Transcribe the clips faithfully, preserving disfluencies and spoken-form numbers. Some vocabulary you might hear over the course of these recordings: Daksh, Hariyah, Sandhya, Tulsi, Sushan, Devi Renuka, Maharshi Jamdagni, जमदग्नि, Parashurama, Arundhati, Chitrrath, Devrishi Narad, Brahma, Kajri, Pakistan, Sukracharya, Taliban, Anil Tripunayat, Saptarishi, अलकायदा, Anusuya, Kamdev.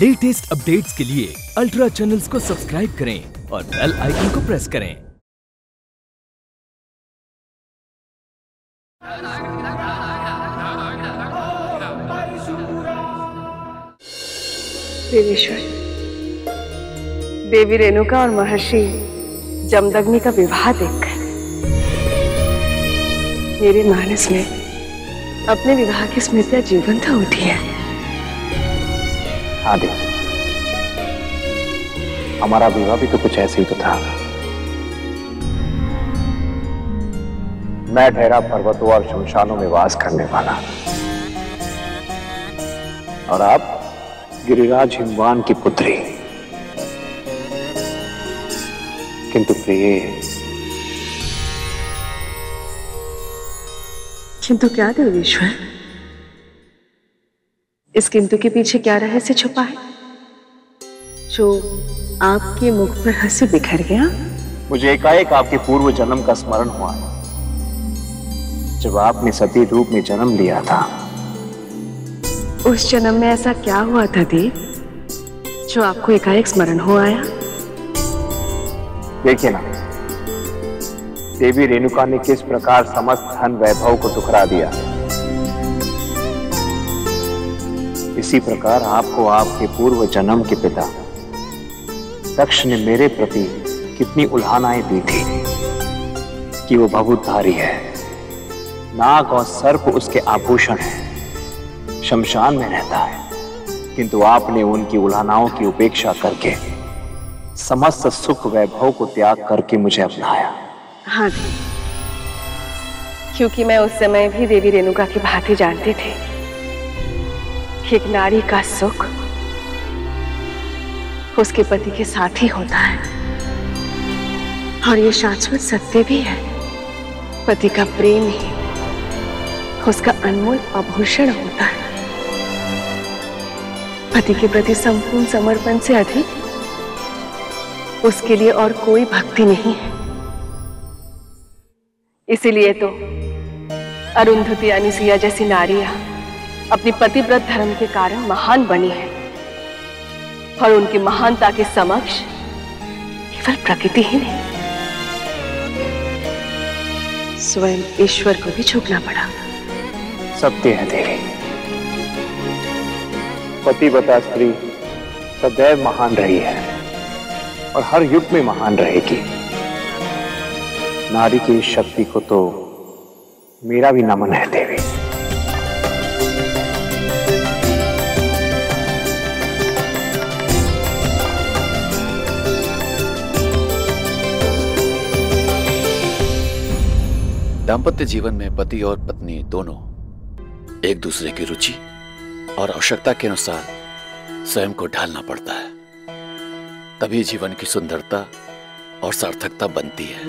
Latest updates के लिए ultra channels को सब्सक्राइब करें और बेल आइकन को प्रेस करें। देवेश्वर, देवी रेणुका और महर्षि जमदग्नि का विवाह देखकर मेरे मानस में अपने विवाह की स्मृतियां जीवंत हो उठी है। हाँ देवी, हमारा विवाह भी तो कुछ ऐसे ही तो था। मैं ढेरा पर्वतों और शमशानों में वास करने वाला और आप गिरिराज हिमवान की पुत्री, किंतु प्रिय। किंतु क्या देवेश्वर? इस किंतु के पीछे क्या रहस्य छुपा है जो आपके मुख पर हंसी बिखर गया? मुझे एकाएक आपके पूर्व जन्म का स्मरण हुआ है, जब आपने सती रूप में जन्म लिया था। उस जन्म में ऐसा क्या हुआ था देव, जो आपको एकाएक स्मरण हो आया? देखिए ना, देवी रेणुका ने किस प्रकार समस्त धन वैभव को ठुकरा दिया, इसी प्रकार आपको आपके पूर्व जन्म के पिता दक्ष ने मेरे प्रति कितनी उल्हानाएं दी थी कि वो भभूतधारी है, नाग और सर्प उसके आभूषण है, शमशान में रहता है, किंतु आपने उनकी उल्हानाओं की उपेक्षा करके समस्त सुख वैभव को त्याग करके मुझे अपनाया। हाँ, क्योंकि मैं उस समय भी देवी रेणुका की भांति जानती थी कि एक नारी का सुख उसके पति के साथ ही होता है और ये शाश्वत सत्य भी है। पति का प्रेम ही उसका अनमोल आभूषण होता है। पति के प्रति संपूर्ण समर्पण से अधिक उसके लिए और कोई भक्ति नहीं है। इसीलिए तो अरुंधति अनुसूया जैसी नारियां अपनी पतिव्रत धर्म के कारण महान बनी है और उनकी महानता के समक्ष केवल प्रकृति ही नहीं, स्वयं ईश्वर को भी झुकना पड़ा। सत्य है देवी, पतिव्रता स्त्री सदैव महान रही है और हर युग में महान रहेगी। नारी की शक्ति को तो मेरा भी नमन है देवी। दाम्पत्य जीवन में पति और पत्नी दोनों एक दूसरे की रुचि और आवश्यकता के अनुसार स्वयं को ढालना पड़ता है, तभी जीवन की सुंदरता और सार्थकता बनती है।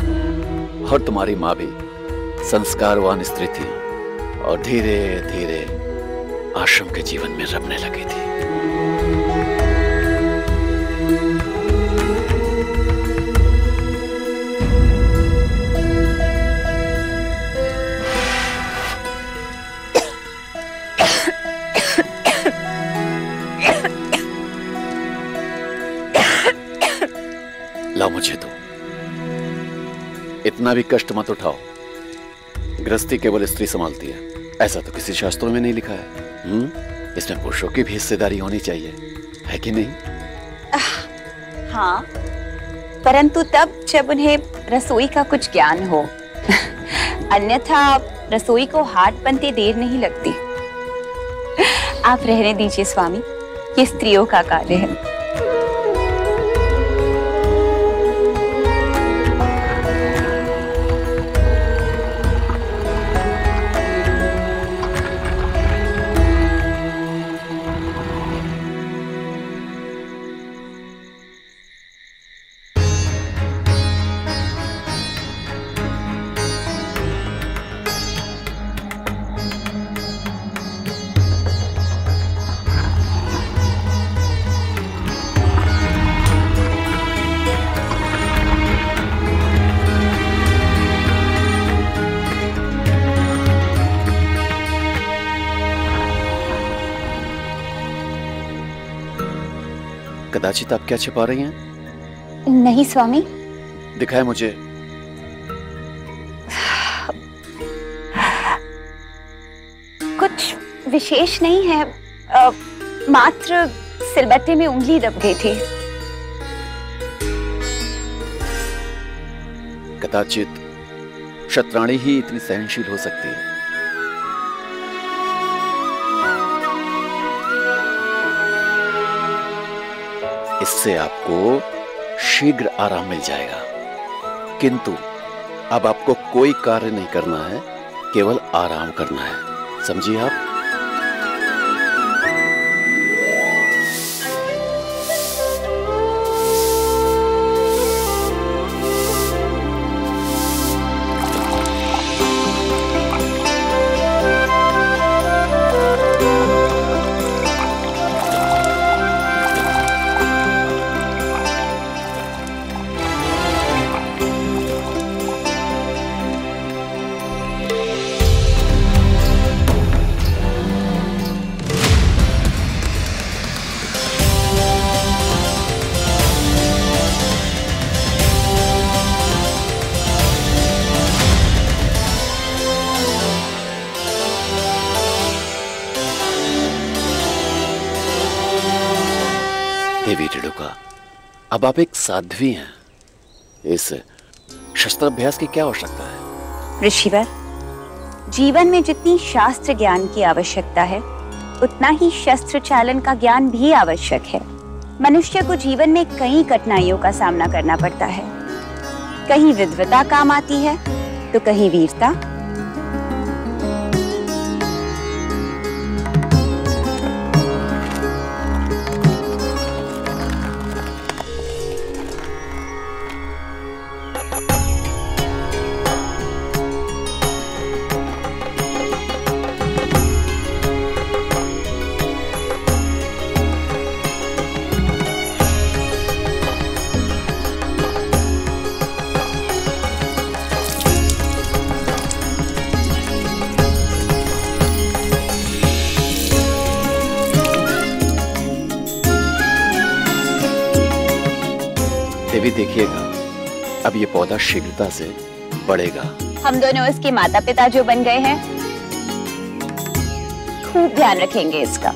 और तुम्हारी माँ भी संस्कारवान स्त्री थी और धीरे धीरे आश्रम के जीवन में रमने लगी थी। मुझे तो इतना भी कष्ट मत उठाओ, गृहस्थी केवल स्त्री संभालती है, ऐसा तो किसी शास्त्रों में नहीं लिखा है। हम्म, इसमें पुरुषों की भी हिस्सेदारी होनी चाहिए, है कि नहीं? हाँ, परंतु तब जब उन्हें रसोई का कुछ ज्ञान हो, अन्यथा रसोई को हाथ बनते देर नहीं लगती। आप रहने दीजिए स्वामी, ये स्त्रियों का कार्य है। कदाचित आप क्या छिपा रही हैं? नहीं स्वामी। दिखाए मुझे। कुछ विशेष नहीं है, आ, मात्र सिलबट्टे में उंगली दब गई थी। कदाचित शतराणी ही इतनी सहनशील हो सकती है। इससे आपको शीघ्र आराम मिल जाएगा, किंतु अब आपको कोई कार्य नहीं करना है, केवल आराम करना है, समझिए आप। अब आप एक साध्वी हैं, इस शस्त्राभ्यास की क्या आवश्यकता है? ऋषिवर, जीवन में जितनी शास्त्र ज्ञान की आवश्यकता है, उतना ही शस्त्र चालन का ज्ञान भी आवश्यक है। मनुष्य को जीवन में कई कठिनाइयों का सामना करना पड़ता है। कहीं विद्वता काम आती है तो कहीं वीरता। देखिएगा, अब ये पौधा शीघ्रता से बढ़ेगा। हम दोनों इसके माता पिता जो बन गए हैं, खूब ध्यान रखेंगे इसका,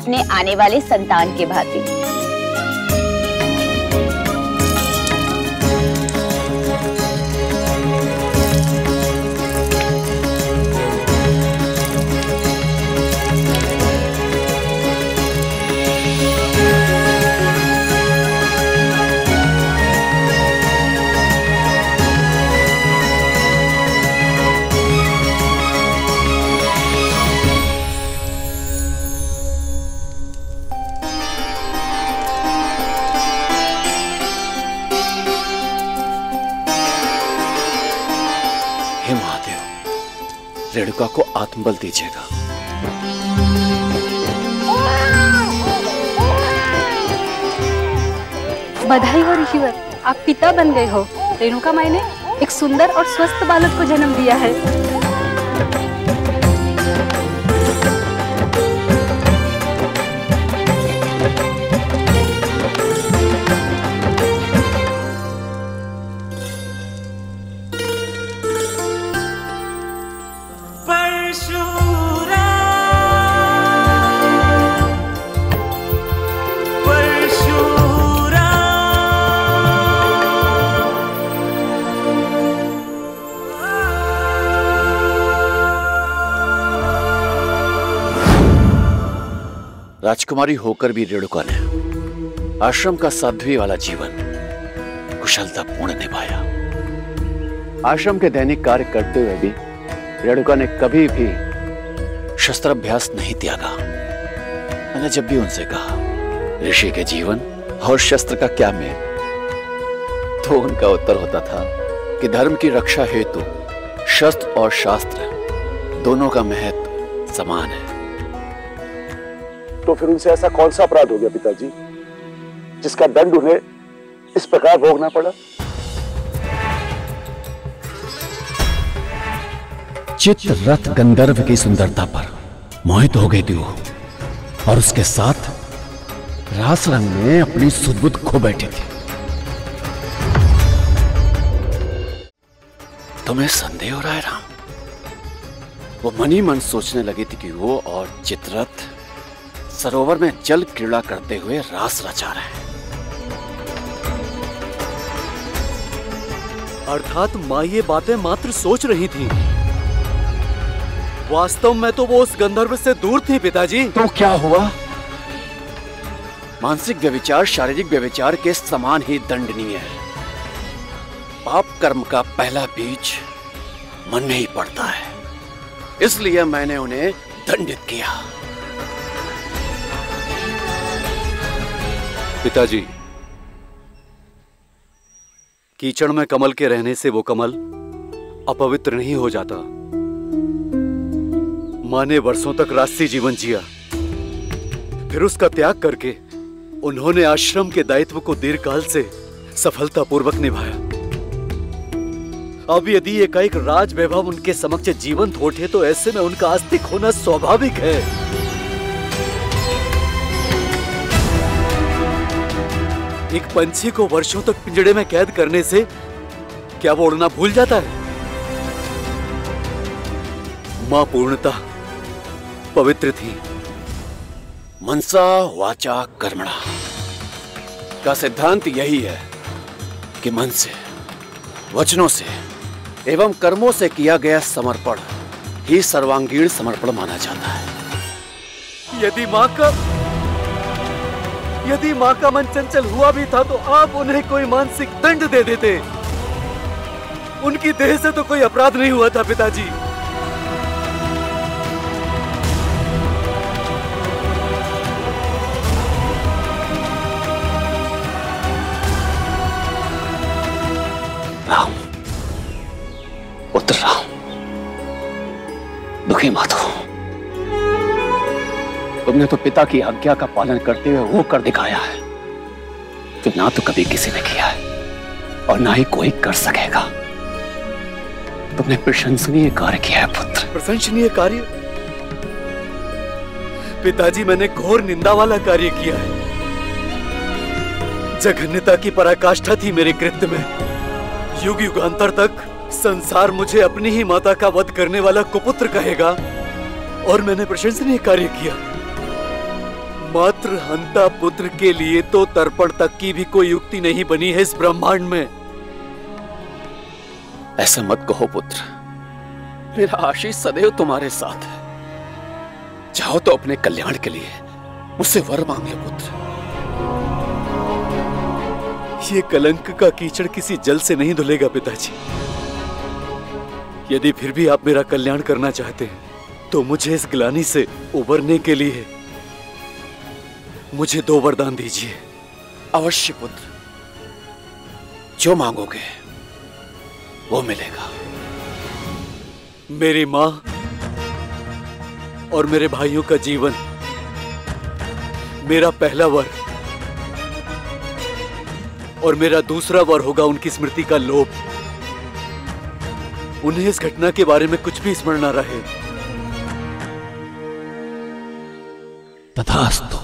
अपने आने वाले संतान के भांति। रेणुका को आत्मबल दीजिएगा। बधाई हो ऋषिवर, आप पिता बन गए हो। रेणुका माई ने एक सुंदर और स्वस्थ बालक को जन्म दिया है। राजकुमारी होकर भी रेणुका ने आश्रम का साध्वी वाला जीवन कुशलतापूर्ण निभाया। आश्रम के दैनिक कार्य करते हुए भी रेणुका ने कभी भी शस्त्राभ्यास नहीं त्यागा। मैंने जब भी उनसे कहा ऋषि के जीवन और शस्त्र का क्या मेल, तो उनका उत्तर होता था कि धर्म की रक्षा हेतु शस्त्र और शास्त्र दोनों का महत्व समान है। तो फिर उनसे ऐसा कौन सा अपराध हो गया पिताजी, जिसका दंड उन्हें इस प्रकार भोगना पड़ा? चित्ररथ गंधर्व की सुंदरता पर मोहित हो गई थी वो, और उसके साथ रास रंग में अपनी सुध-बुध खो बैठी थी। तुम्हें संदेह हो रहा है राम? वो मन ही मन सोचने लगी थी कि वो और चित्ररथ सरोवर में जल क्रीड़ा करते हुए रास रचा रहे हैं। अर्थात माँ ये बातें मात्र सोच रही थी, वास्तव में तो वो उस गंधर्व से दूर थी। पिताजी तो क्या हुआ? मानसिक व्यभिचार शारीरिक व्यभिचार के समान ही दंडनीय है। पाप कर्म का पहला बीज मन में ही पड़ता है, इसलिए मैंने उन्हें दंडित किया। पिताजी, कीचड़ में कमल के रहने से वो कमल अपवित्र नहीं हो जाता। मां ने वर्षों तक राजसी जीवन जिया, फिर उसका त्याग करके उन्होंने आश्रम के दायित्व को दीर्घकाल से सफलतापूर्वक निभाया। अब यदि एकाएक राज वैभव उनके समक्ष जीवंत उठे तो ऐसे में उनका आस्तिक होना स्वाभाविक है। एक पंछी को वर्षों तक पिंजड़े में कैद करने से क्या वो उड़ना भूल जाता है? मां पूर्णतः पवित्र थी। मनसा वाचा कर्मणा का सिद्धांत यही है कि मन से, वचनों से एवं कर्मों से किया गया समर्पण ही सर्वांगीण समर्पण माना जाता है। यदि मां का यदि मां का मन चंचल हुआ भी था तो आप उन्हें कोई मानसिक दंड दे देते। उनकी देह से तो कोई अपराध नहीं हुआ था पिताजी। राम, उतर राम, दुखी मत हो। तुमने तो पिता की आज्ञा का पालन करते हुए वो कर दिखाया है जो ना तो कभी किसी ने किया है और ना ही कोई कर सकेगा। तुमने प्रशंसनीय कार्य किया है पुत्र। प्रशंसनीय कार्य? पिताजी, मैंने घोर निंदा वाला कार्य किया है। जघन्यता की पराकाष्ठा थी मेरे कृत्य में। युग युगांतर तक संसार मुझे अपनी ही माता का वध करने वाला कुपुत्र कहेगा और मैंने प्रशंसनीय कार्य किया। मात्र हंता पुत्र के लिए तो तर्पण तक की भी कोई युक्ति नहीं बनी है इस ब्रह्मांड में। ऐसा मत कहो पुत्र, मेरा आशीष सदैव तुम्हारे साथ है। चाहो तो अपने कल्याण के लिए मुझसे वर मांग लो पुत्र। ये कलंक का कीचड़ किसी जल से नहीं धुलेगा पिताजी। यदि फिर भी आप मेरा कल्याण करना चाहते हैं तो मुझे इस ग्लानि से उबरने के लिए मुझे दो वरदान दीजिए। अवश्य पुत्र, जो मांगोगे वो मिलेगा। मेरी मां और मेरे भाइयों का जीवन मेरा पहला वर और मेरा दूसरा वर होगा उनकी स्मृति का लोप। उन्हें इस घटना के बारे में कुछ भी स्मरण न रहे। तथास्तु।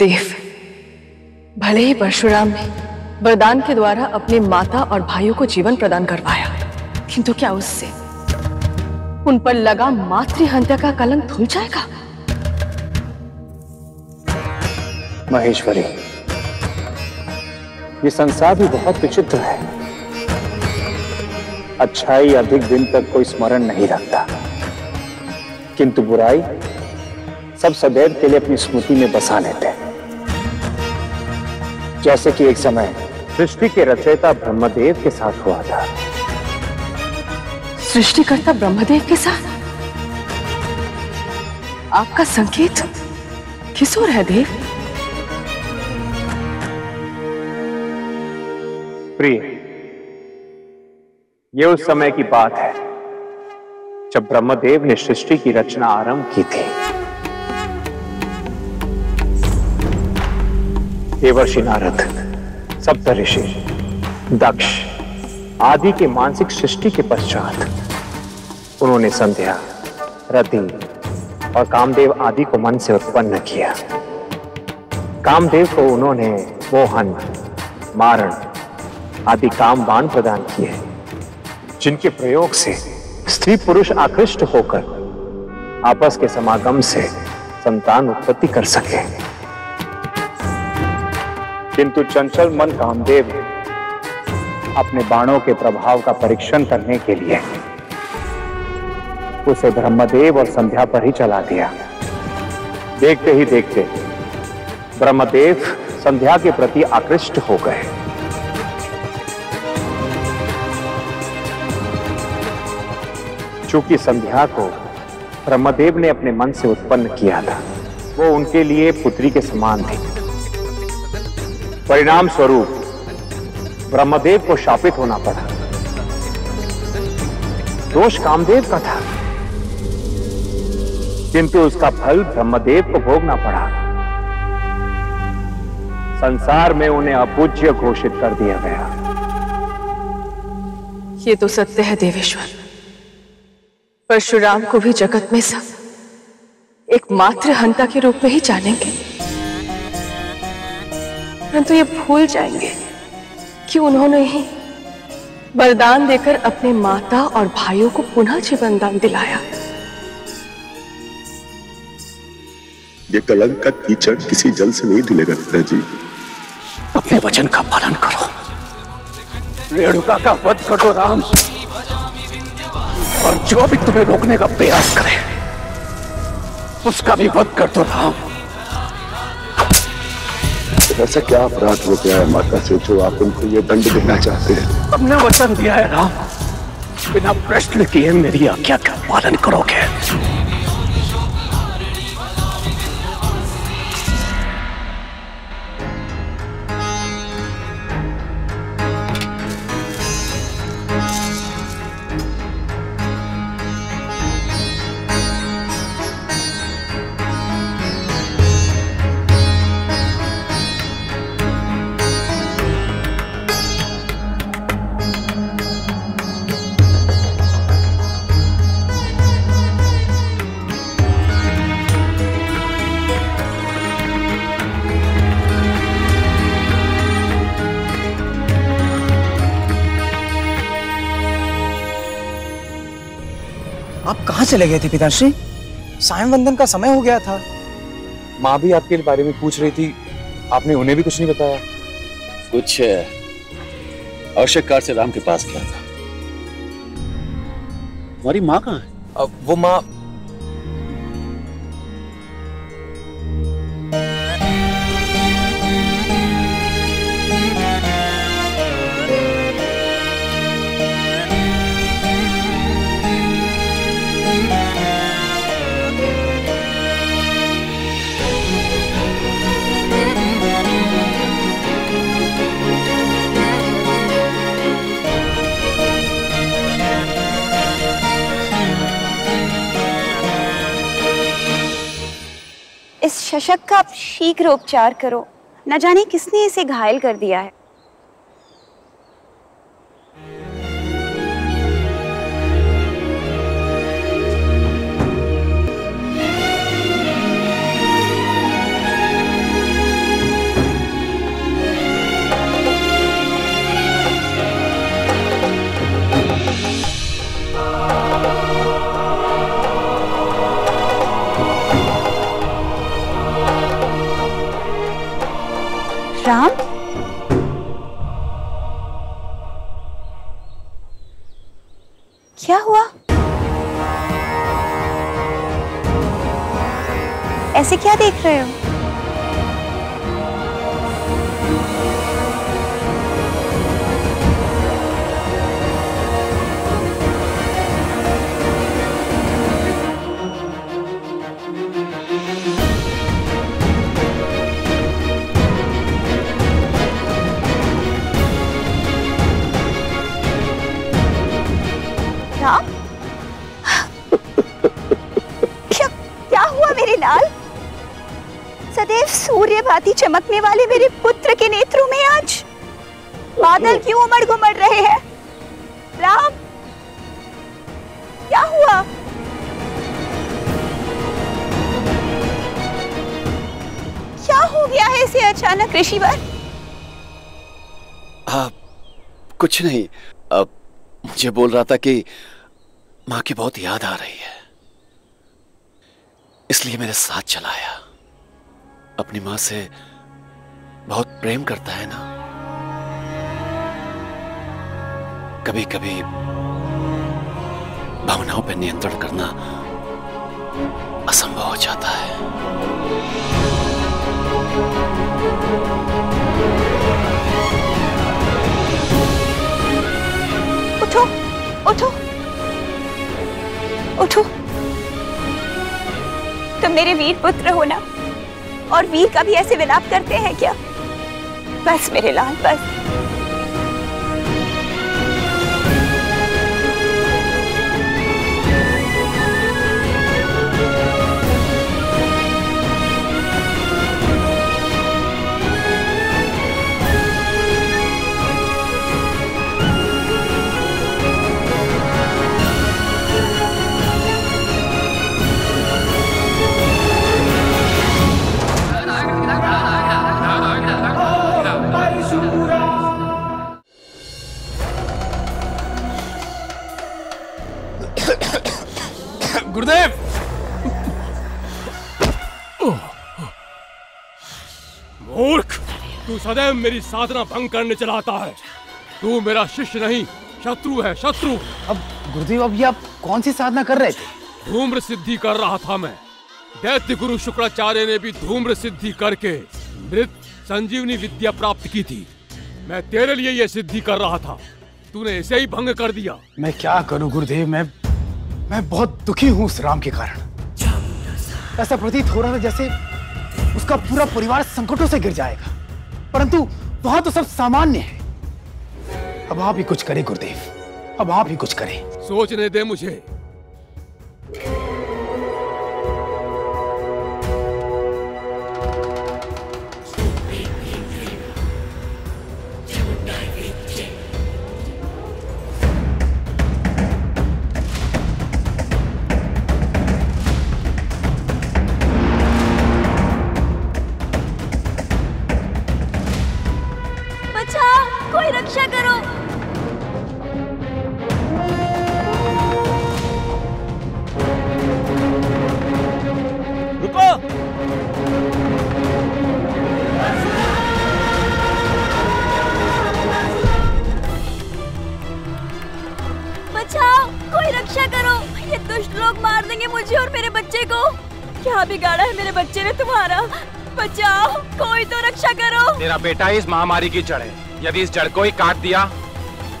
देव, भले ही परशुराम ने वरदान के द्वारा अपने माता और भाइयों को जीवन प्रदान करवाया, किंतु क्या उससे उन पर लगा मातृ हत्या का कलंक धुल जाएगा? महेश्वरी, ये संसार भी बहुत विचित्र है। अच्छाई अधिक दिन तक कोई स्मरण नहीं रखता, किंतु बुराई सब सदैव के लिए अपनी स्मृति में बसा लेते हैं। जैसे कि एक समय सृष्टि के रचयिता ब्रह्मदेव के साथ हुआ था। सृष्टिकर्ता ब्रह्मदेव के साथ? आपका संकेत किस ओर है देव? प्रिय, ये उस समय की बात है जब ब्रह्मदेव ने सृष्टि की रचना आरंभ की थी, देवर्षि नारद, सप्तऋषि, दक्ष आदि के मानसिक सृष्टि के पश्चात उन्होंने संध्या, रति और कामदेव आदि को मन से उत्पन्न किया। कामदेव को उन्होंने मोहन, मारण आदि कामवान प्रदान किए, जिनके प्रयोग से स्त्री पुरुष आकृष्ट होकर आपस के समागम से संतान उत्पत्ति कर सके। किंतु चंचल मन कामदेव अपने बाणों के प्रभाव का परीक्षण करने के लिए उसे ब्रह्मदेव और संध्या पर ही चला दिया। देखते ही देखते ब्रह्मदेव संध्या के प्रति आकृष्ट हो गए। चूंकि संध्या को ब्रह्मदेव ने अपने मन से उत्पन्न किया था, वो उनके लिए पुत्री के समान थी। परिणाम स्वरूप ब्रह्मदेव को शापित होना पड़ा। दोष कामदेव का था, किंतु उसका फल ब्रह्मदेव को भोगना पड़ा। संसार में उन्हें अपूज्य घोषित कर दिया गया। ये तो सत्य है देवेश्वर, परशुराम को भी जगत में सब एकमात्र हंता के रूप में ही जानेंगे, परंतु ये भूल जाएंगे कि उन्होंने ही वरदान देकर अपने माता और भाइयों को पुनः जीवन दान दिलाया। ये कलंक का कीचड़ किसी जल से नहीं धुलेगा पिताजी। अपने वचन का पालन करो, रेणुका का वध करो राम, और जो भी तुम्हें रोकने का प्रयास करे उसका भी वध कर दो राम। ऐसा क्या अपराध हो गया है माता से जो आप उनको ये दंड देना चाहते हैं? तुमने वचन दिया है राम, बिना प्रश्न किए मेरी आज्ञा का पालन करोगे। चले गए थे पिताश्री, सायं वंदन का समय हो गया था। माँ भी आपके बारे में पूछ रही थी, आपने उन्हें भी कुछ नहीं बताया? कुछ आवश्यक कार्य से राम के पास गया था। हमारी माँ कहाँ है? वो माँ शशक का आप शीघ्र उपचार करो, न जाने किसने इसे घायल कर दिया है। राम, क्या हुआ? ऐसे क्या देख रहे हो? लाल, सदैव सूर्य भांति चमकने वाले मेरे पुत्र के नेत्रों में आज बादल क्यों उमड़ घुमड़ रहे हैं? राम, क्या हुआ? क्या हो गया है इसे अचानक ऋषिवर? आ, कुछ नहीं। आ, मुझे बोल रहा था कि माँ की बहुत याद आ रही है, इसलिए मेरे साथ चला आया। अपनी माँ से बहुत प्रेम करता है ना, कभी कभी भावनाओं पर नियंत्रण करना असंभव हो जाता है। उठो, उठो, उठो। तुम मेरे वीर पुत्र हो ना, और वीर कभी ऐसे विलाप करते हैं क्या? बस मेरे लाल, बस। गुरुदेव, मूर्ख, तू सदैव मेरी साधना भंग करने चला आता है। तू मेरा शिष्य नहीं, शत्रु है, शत्रु। अब गुरुदेव, अभी आप कौन सी साधना कर रहे थे? धूम्र सिद्धि कर रहा था मैं। दैत्य गुरु शुक्राचार्य ने भी धूम्र सिद्धि करके मृत संजीवनी विद्या प्राप्त की थी। मैं तेरे लिए यह सिद्धि कर रहा था, तूने इसे ही भंग कर दिया। मैं क्या करूं गुरुदेव, मैं मैं बहुत दुखी हूँ उस राम के कारण। ऐसा प्रतीत हो रहा था जैसे उसका पूरा परिवार संकटों से गिर जाएगा, परंतु वहां तो सब सामान्य है। अब आप ही कुछ करें गुरुदेव, अब आप ही कुछ करें। सोचने दे मुझे। बेटा, इस महामारी की जड़ है। यदि इस जड़ को ही काट दिया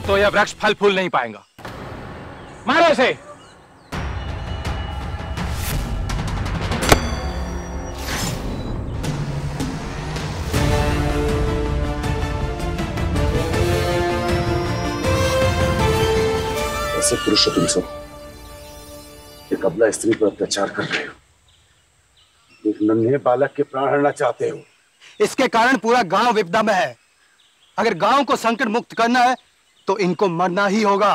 तो यह वृक्ष फल फूल नहीं पाएगा। मारो इसे। ऐसे पुरुष हो तुम सब, एक अबला स्त्री पर अत्याचार कर रहे हो, एक नन्हे बालक के प्राण हरना चाहते हो। इसके कारण पूरा गांव विपदा में है। अगर गांव को संकट मुक्त करना है तो इनको मरना ही होगा।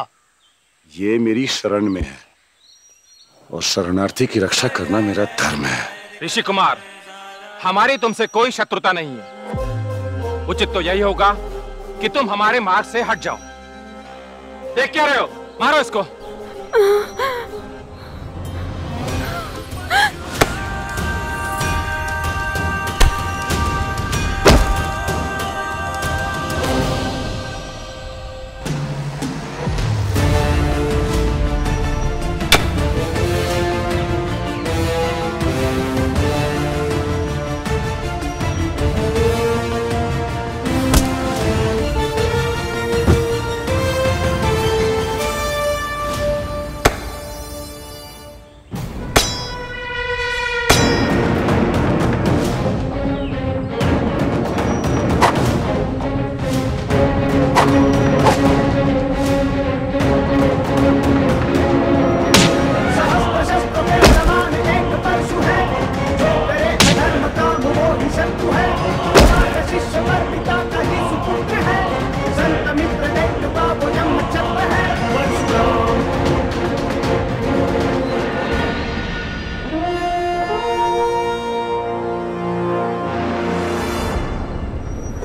ये मेरी शरण में है और शरणार्थी की रक्षा करना मेरा धर्म है। ऋषि कुमार, हमारी तुमसे कोई शत्रुता नहीं है। उचित तो यही होगा कि तुम हमारे मार्ग से हट जाओ। देख क्या रहे हो? मारो इसको।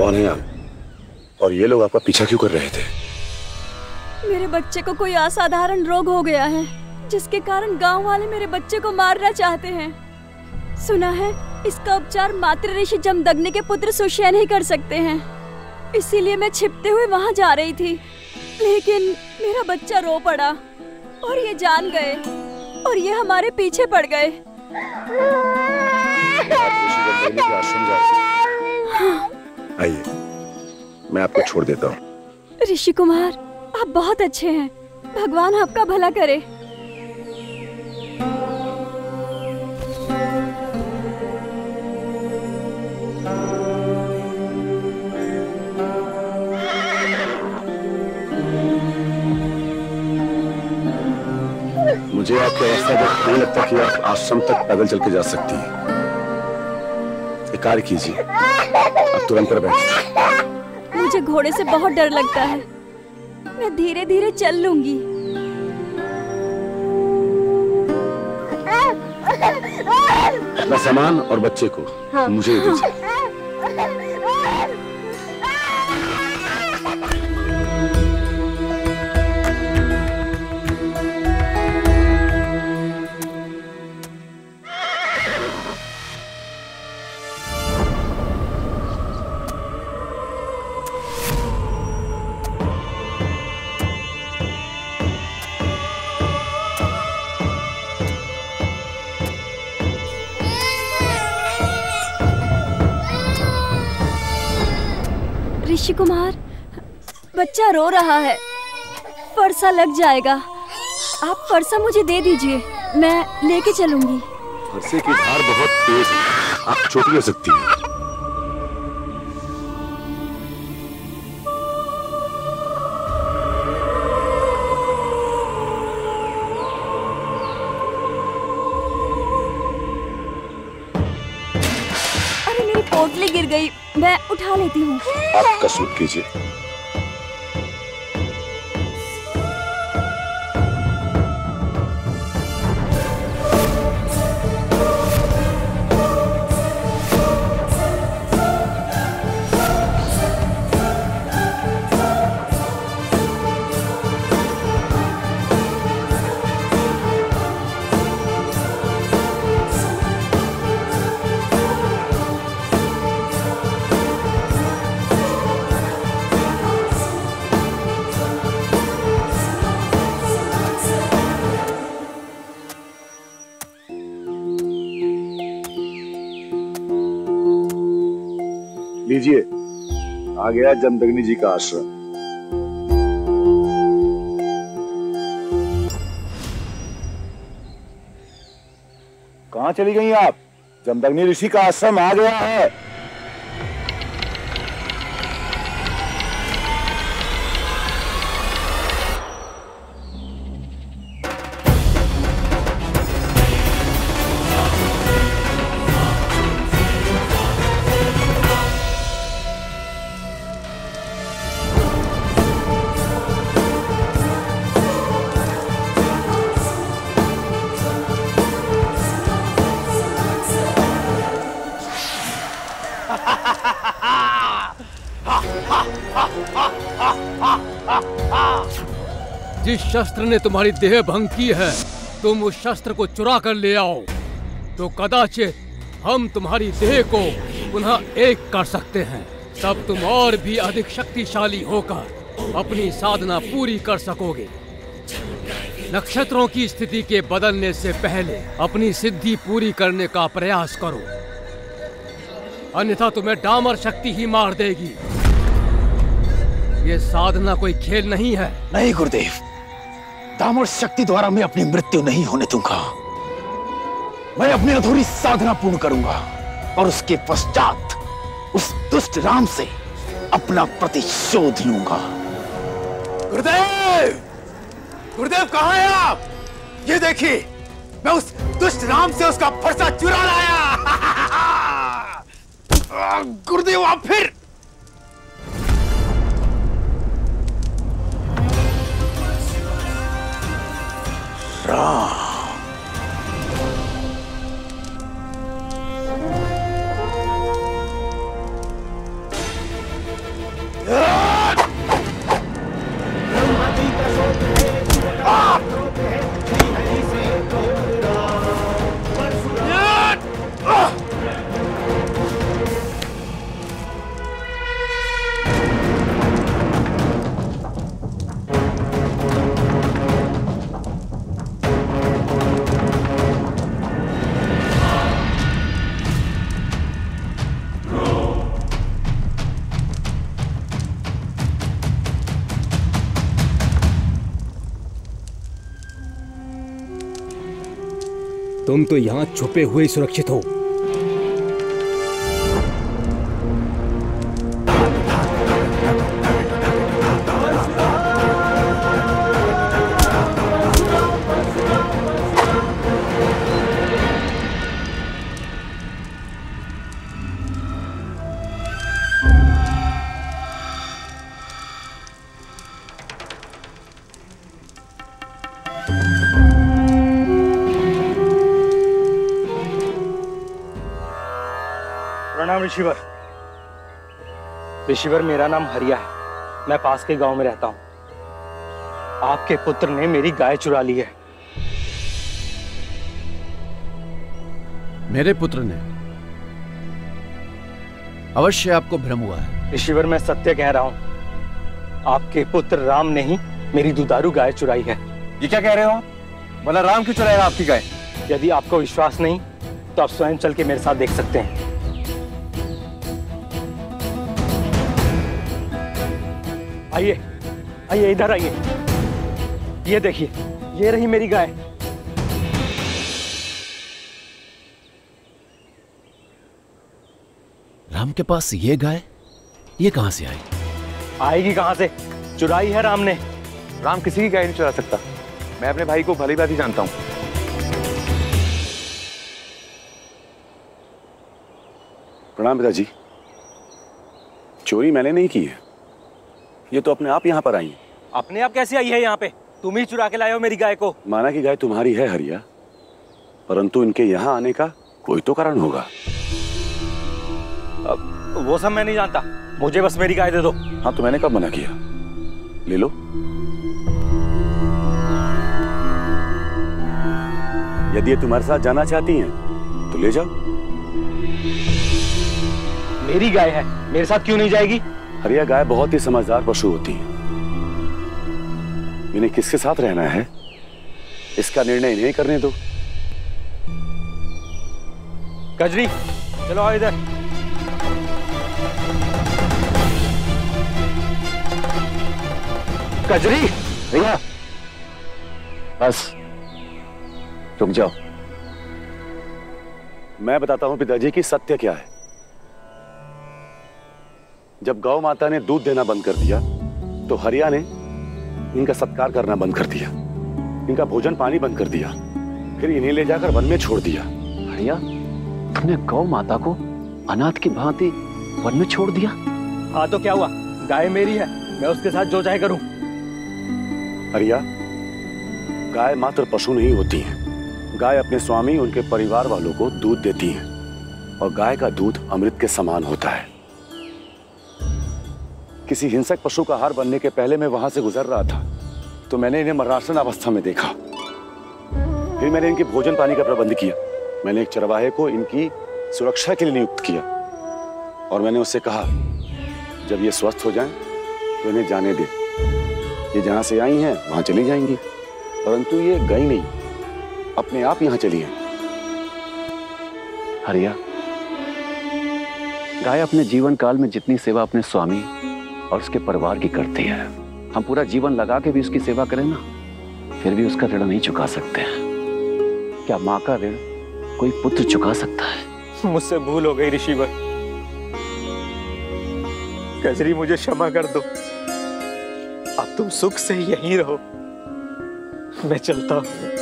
कौन है आप और ये लोग आपका पीछा क्यों कर रहे थे? मेरे बच्चे को कोई असाधारण रोग हो गया है जिसके कारण गांव वाले मेरे बच्चे को मारना चाहते हैं। सुना है इसका उपचार मातृ ऋषि जमदग्नि के पुत्र सुषेण ही कर सकते हैं, इसीलिए मैं छिपते हुए वहाँ जा रही थी, लेकिन मेरा बच्चा रो पड़ा और ये जान गए और ये हमारे पीछे पड़ गए। आइए, मैं आपको छोड़ देता हूँ। ऋषि कुमार, आप बहुत अच्छे हैं, भगवान आपका भला करे। मुझे आपकी अवस्था देख नहीं लगता कि आप आश्रम तक पैदल चल के जा सकती हैं। एक कार्य कीजिए, आप तुरंत पर बैठिए। मुझे घोड़े से बहुत डर लगता है, मैं धीरे धीरे चल लूंगी। अपना सामान और बच्चे को हाँ। मुझे दीजिए। ऋषि कुमार, बच्चा रो रहा है, फरसा लग जाएगा। आप फरसा मुझे दे दीजिए, मैं लेके चलूंगी। फरसे की धार बहुत तेज है, आप चोटी हो सकती हैं। अरे मेरी पोटली गिर गई, मैं उठा लेती हूँ। आप कसरत कीजिए। आ गया जमदग्नि जी का आश्रम। कहाँ चली गई आप? जमदग्नि ऋषि का आश्रम आ गया है। जिस शस्त्र ने तुम्हारी देह भंग की है, तुम उस शस्त्र को चुरा कर ले आओ तो कदाचित हम तुम्हारी देह को पुनः एक कर सकते हैं। तब तुम और भी अधिक शक्तिशाली होकर अपनी साधना पूरी कर सकोगे। नक्षत्रों की स्थिति के बदलने से पहले अपनी सिद्धि पूरी करने का प्रयास करो, अन्यथा तुम्हें डामर शक्ति ही मार देगी। ये साधना कोई खेल नहीं है। नहीं गुरुदेव, दामोर शक्ति द्वारा मैं अपनी मृत्यु नहीं होने दूंगा। मैं अपनी अधूरी साधना पूर्ण करूंगा और उसके पश्चात उस दुष्ट राम से अपना प्रतिशोध लूंगा। गुरुदेव, गुरुदेव कहाँ हैं आप? ये देखिए, मैं उस दुष्ट राम से उसका फरसा चुरा लाया। गुरुदेव आप फिर तुम तो यहाँ छुपे हुए सुरक्षित हो। ऋषिवर, ऋषिवर मेरा नाम हरिया है। मैं पास के गांव में रहता हूं। आपके पुत्र ने मेरी गाय चुरा ली है। मेरे पुत्र ने? अवश्य आपको भ्रम हुआ है। ऋषिवर मैं सत्य कह रहा हूं। आपके पुत्र राम ने ही मेरी दुधारू गाय चुराई है। ये क्या कह रहे हो? भला राम क्यों चुराएगा आपकी गाय? यदि आपको विश्वास नहीं तो आप स्वयं चल के मेरे साथ देख सकते हैं। आइए, आइए, इधर आइए। ये देखिए, ये रही मेरी गाय। राम के पास ये गाय? ये कहां से आई? आएगी कहां से? चुराई है राम ने। राम किसी की गाय नहीं चुरा सकता। मैं अपने भाई को भली भांति जानता हूं। प्रणाम पिताजी। चोरी मैंने नहीं की है। ये तो अपने आप यहाँ पर आई है। अपने आप कैसे आई है यहाँ पे? तुम ही चुरा के लाए हो मेरी गाय को। माना कि गाय तुम्हारी है हरिया, परंतु इनके यहाँ आने का कोई तो कारण होगा। अब वो सब मैं नहीं जानता। मुझे बस मेरी गाय दे दो। हाँ तो मैंने कब मना किया? ले लो। यदि ये तुम्हारे साथ जाना चाहती हैं, तो ले जाओ। मेरी गाय है, मेरे साथ क्यों नहीं जाएगी? हरिया गाय बहुत ही समझदार पशु होती है। इन्हें किसके साथ रहना है इसका निर्णय नहीं करने दो। कजरी चलो आओ इधर। कजरी! रिया बस तुम जाओ। मैं बताता हूं पिताजी कि सत्य क्या है। जब गौ माता ने दूध देना बंद कर दिया तो हरिया ने इनका सत्कार करना बंद कर दिया, इनका भोजन पानी बंद कर दिया, फिर इन्हें ले जाकर वन में छोड़ दिया। हरिया तुमने गौ माता को अनाथ की भांति वन में छोड़ दिया? हाँ तो क्या हुआ, गाय मेरी है, मैं उसके साथ जो चाहे करूं। हरिया गाय मात्र पशु नहीं होती है। गाय अपने स्वामी उनके परिवार वालों को दूध देती है और गाय का दूध अमृत के समान होता है। किसी हिंसक पशु का आहार बनने के पहले मैं वहां से गुजर रहा था तो मैंने इन्हें मरणासन अवस्था में देखा। फिर मैंने इनके भोजन पानी का प्रबंध किया। मैंने एक चरवाहे को इनकी सुरक्षा के लिए नियुक्त किया और मैंने उससे कहा जब ये स्वस्थ हो जाएं तो इन्हें जाने दे। ये जहां से आई हैं वहां चली जाएंगी। परंतु ये गई नहीं, अपने आप यहाँ चली है। हरिया गाय अपने जीवन काल में जितनी सेवा अपने स्वामी और उसके परिवार की करती है, हम पूरा जीवन लगा के भी उसकी सेवा करें ना, फिर भी उसका ऋण नहीं चुका सकते हैं। क्या माँ का ऋण कोई पुत्र चुका सकता है? मुझसे भूल हो गई ऋषिवर। कजरी मुझे क्षमा कर दो। अब तुम सुख से यहीं रहो, मैं चलता हूं।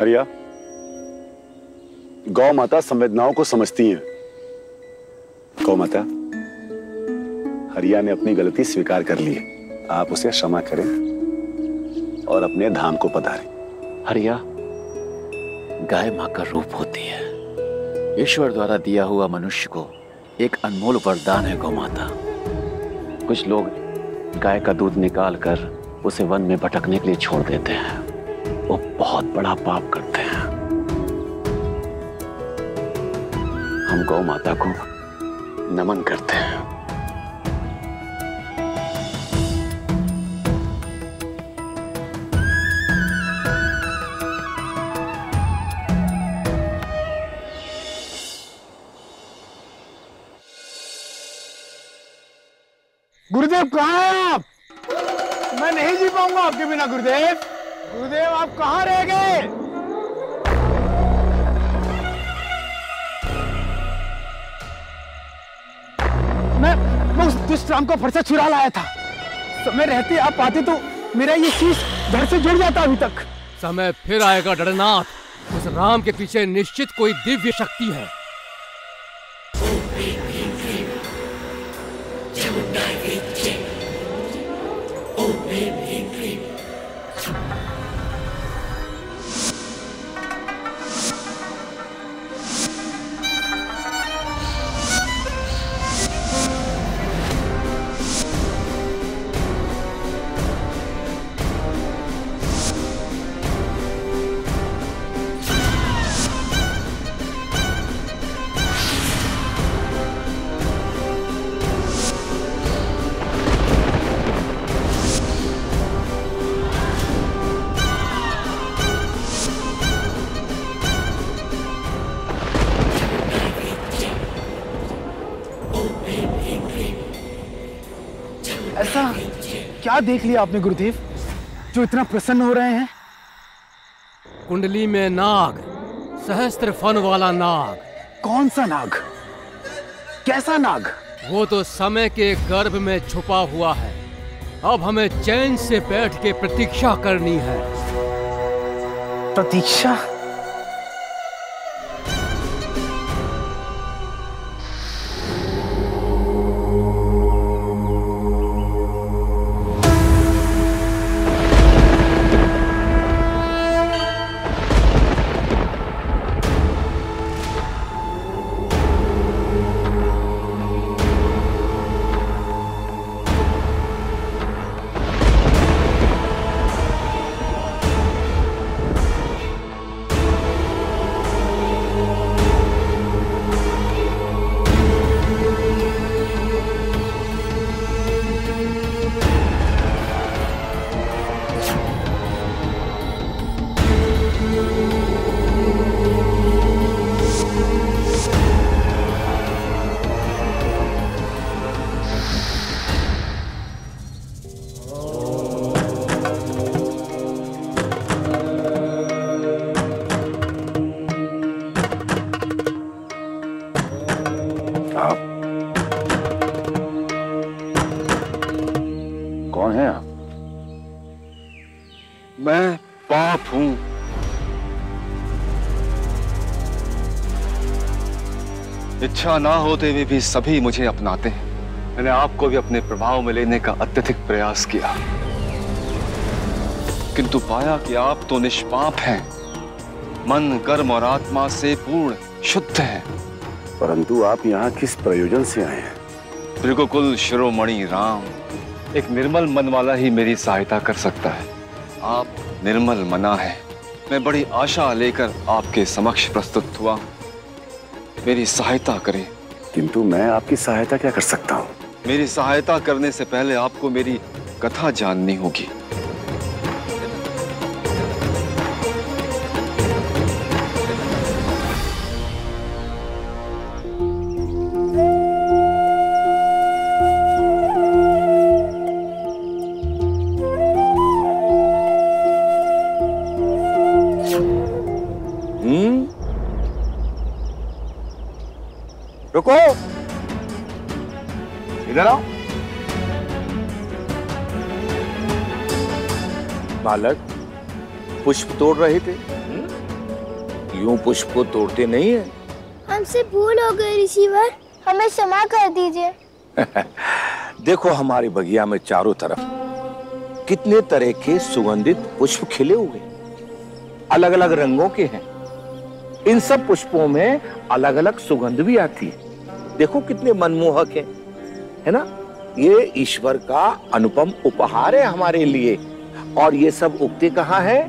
हरिया गौ माता संवेदनाओं को समझती है। गौ माता हरिया ने अपनी गलती स्वीकार कर ली है। आप उसे क्षमा करें और अपने धाम को पधारें। हरिया गाय मां का रूप होती है। ईश्वर द्वारा दिया हुआ मनुष्य को एक अनमोल वरदान है गौ माता। कुछ लोग गाय का दूध निकाल कर उसे वन में भटकने के लिए छोड़ देते हैं। वो बहुत बड़ा पाप करते हैं। हम गौ माता को नमन करते हैं। गुरुदेव कहाँ हैं आप? मैं नहीं जी पाऊंगा आपके बिना। गुरुदेव गुरुदेव आप कहाँ रह गए? परशुराम को परसा चुरा लाया था। समय रहते आप आते तो मेरा ये शीश धड़ से जुड़ जाता अभी तक। समय फिर आएगा डरनाथ। उस राम के पीछे निश्चित कोई दिव्य शक्ति है। क्या देख लिया आपने गुरुदेव जो इतना प्रसन्न हो रहे हैं? कुंडली में नाग, सहस्त्र फन वाला नाग। कौन सा नाग? कैसा नाग? वो तो समय के गर्भ में छुपा हुआ है। अब हमें चैन से बैठ के प्रतीक्षा करनी है। प्रतीक्षा? इच्छा ना होते हुए भी सभी मुझे अपनाते हैं। मैंने आपको भी अपने प्रभाव में लेने का अत्यधिक प्रयास किया, किंतु पाया कि आप तो निष्पाप हैं, मन कर्म और आत्मा से पूर्ण शुद्ध हैं। परंतु आप यहाँ किस प्रयोजन से आए हैं? त्रिगुकुल शिरोमणि राम, एक निर्मल मन वाला ही मेरी सहायता कर सकता है। आप निर्मल मना है। मैं बड़ी आशा लेकर आपके समक्ष प्रस्तुत हुआ। मेरी सहायता करें। किंतु मैं आपकी सहायता क्या कर सकता हूँ? मेरी सहायता करने से पहले आपको मेरी कथा जाननी होगी। पुष्प तोड़ रहे थे? यूं पुष्प को तोड़ते नहीं है। हमसे भूल हो गई ऋषिवर, हमें क्षमा कर दीजिए। देखो हमारी बगिया में चारों तरफ कितने तरह के सुगंधित पुष्प खिले हुए, अलग अलग रंगों के हैं। इन सब पुष्पों में अलग अलग सुगंध भी आती है। देखो कितने मनमोहक हैं, है ना? ये ईश्वर का अनुपम उपहार है हमारे लिए। और ये सब उगते कहाँ है?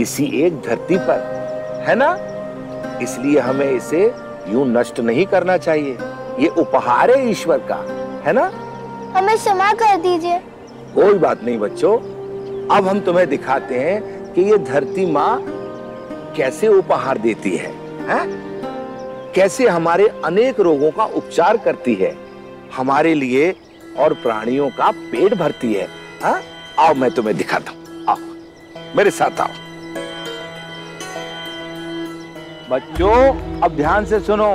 इसी एक धरती पर, है ना? इसलिए हमें इसे यूं नष्ट नहीं करना चाहिए। ये उपहार है ईश्वर का, है ना? हमें क्षमा कर दीजिए। कोई बात नहीं बच्चों, अब हम तुम्हें दिखाते हैं कि ये धरती माँ कैसे उपहार देती है, है? कैसे हमारे अनेक रोगों का उपचार करती है, हमारे लिए और प्राणियों का पेट भरती है, है? आओ मैं तुम्हें दिखाता हूँ, आओ मेरे साथ आओ। बच्चों अब ध्यान से सुनो,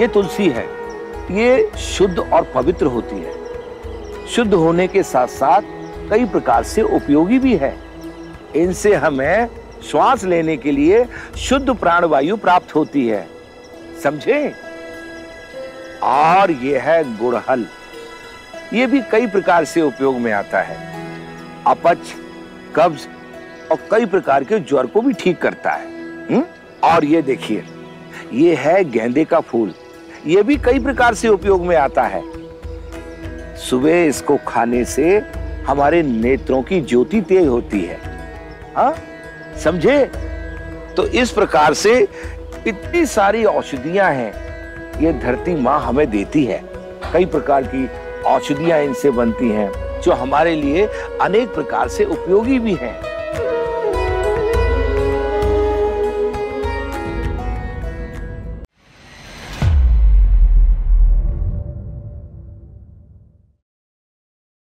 ये तुलसी है, ये शुद्ध और पवित्र होती है। शुद्ध होने के साथ साथ कई प्रकार से उपयोगी भी है। इनसे हमें श्वास लेने के लिए शुद्ध प्राणवायु प्राप्त होती है, समझे। और यह है गुड़हल, ये भी कई प्रकार से उपयोग में आता है। अपच, कब्ज और कई प्रकार के ज्वर को भी ठीक करता है। हुँ? और ये देखिए, ये है गेंदे का फूल, ये भी कई प्रकार से उपयोग में आता है। सुबह इसको खाने से हमारे नेत्रों की ज्योति तेज होती है, हाँ समझे। तो इस प्रकार से इतनी सारी औषधियां हैं, ये धरती माँ हमें देती है। कई प्रकार की औषधियां इनसे बनती हैं जो हमारे लिए अनेक प्रकार से उपयोगी भी हैं।